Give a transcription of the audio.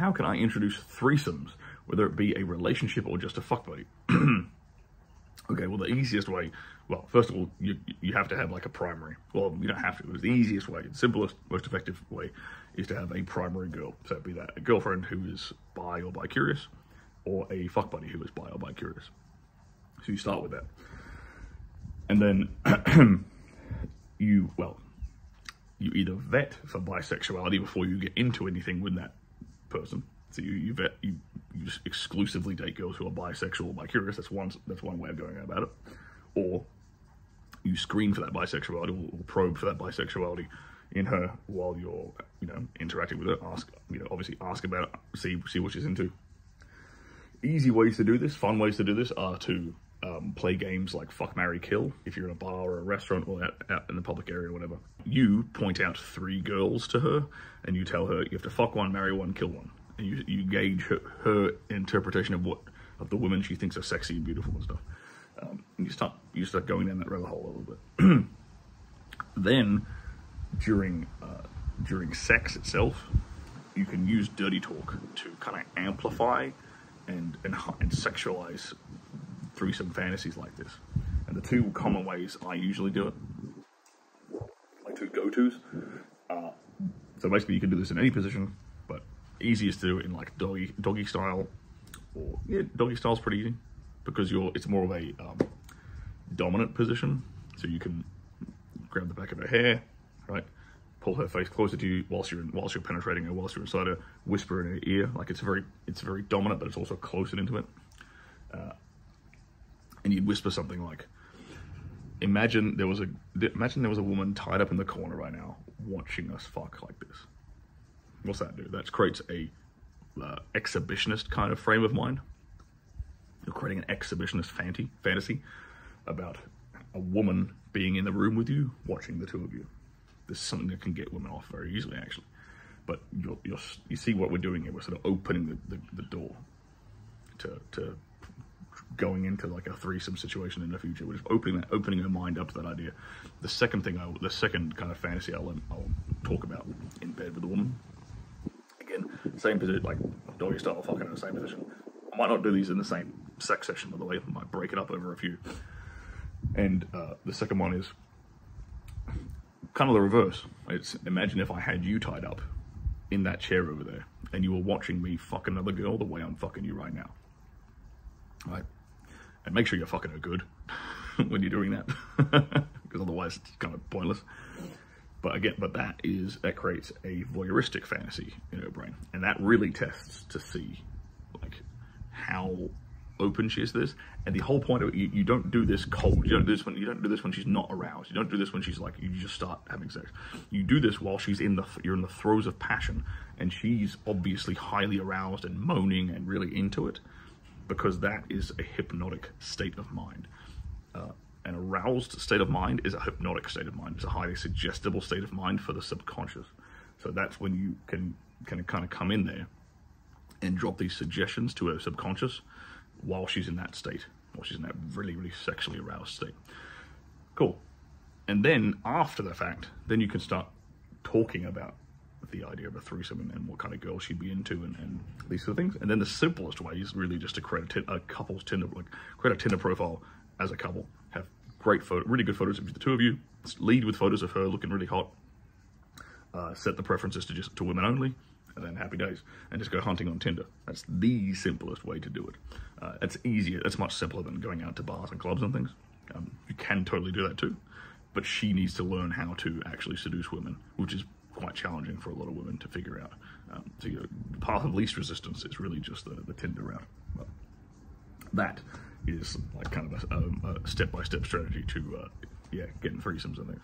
how can I introduce threesomes, whether it be a relationship or just a fuck buddy? Okay, well, the easiest way, well, first of all, you have to have like a primary. Well, you don't have to. It was the easiest way, the simplest, most effective way is to have a primary girl. So it'd be that a girlfriend who is bi or bi-curious, or a fuck buddy who is bi or bi-curious. So you start with that. And then you either vet for bisexuality before you get into anything with that person. So you just exclusively date girls who are bisexual or bi-curious. That's one way of going about it. Or you screen for that bisexuality or probe for that bisexuality in her while you're, interacting with her. Obviously ask about it, see what she's into. Easy ways to do this, fun ways to do this are to play games like Fuck, Marry, Kill. If you're in a bar or a restaurant or out in the public area or whatever, you point out three girls to her and you tell her you have to fuck one, marry one, kill one. And you gauge her interpretation of the women she thinks are sexy and beautiful and stuff. And you start going down that rabbit hole a little bit. Then, during sex itself, you can use dirty talk to kind of amplify and sexualize threesome fantasies like this. And the two common ways I usually do it, my two go-tos, so basically you can do this in any position, but easiest to do it in like doggy style, or doggy style is pretty easy because it's more of a dominant position. So you can grab the back of her hair, right, pull her face closer to you whilst you're penetrating her, whilst you're inside her, whisper in her ear. Like it's very dominant, but it's also close and intimate. And you'd whisper something like, imagine there was a woman tied up in the corner right now, watching us fuck like this. What's that do? That creates a exhibitionist kind of frame of mind. You're creating an exhibitionist fantasy about a woman being in the room with you, watching the two of you. This is something that can get women off very easily, actually. But you see what we're doing here. We're sort of opening the door to going into like a threesome situation in the future. We're just opening her mind up to that idea. The second kind of fantasy I'll talk about in bed with a woman. Again, same position, like doggy style, fucking in the same position. I might not do these in the same sex session, by the way. I might break it up over a few. And the second one is kind of the reverse. It's imagine if I had you tied up in that chair over there and you were watching me fuck another girl the way I'm fucking you right now. All right? And make sure you're fucking her good when you're doing that, because otherwise it's kind of pointless. But again, that creates a voyeuristic fantasy in her brain. And that really tests to see like how open she is to this. And the whole point of it, you don't do this cold. You don't do this when she's not aroused. You don't do this when she's like, you just start having sex. You do this while you're in the throes of passion, and she's obviously highly aroused and moaning and really into it, because that is a hypnotic state of mind. An aroused state of mind is a hypnotic state of mind. It's a highly suggestible state of mind for the subconscious. So that's when you can kind of come in there and drop these suggestions to her subconscious while she's in that state, while she's in that really, really sexually aroused state. Cool. And then after the fact, then you can start talking about the idea of a threesome and what kind of girl she'd be into and these sort of things. And then the simplest way is really just to create a couple's Tinder, like create a Tinder profile as a couple, have great photo, really good photos of the two of you, lead with photos of her looking really hot, set the preferences to just to women only, and then happy days, and just go hunting on Tinder. That's the simplest way to do it. It's easier, it's much simpler than going out to bars and clubs and things. You can totally do that too, but she needs to learn how to actually seduce women, which is quite challenging for a lot of women to figure out. So your path of least resistance is really just the Tinder route. But that is like kind of a step-by-step strategy to getting threesomes and things.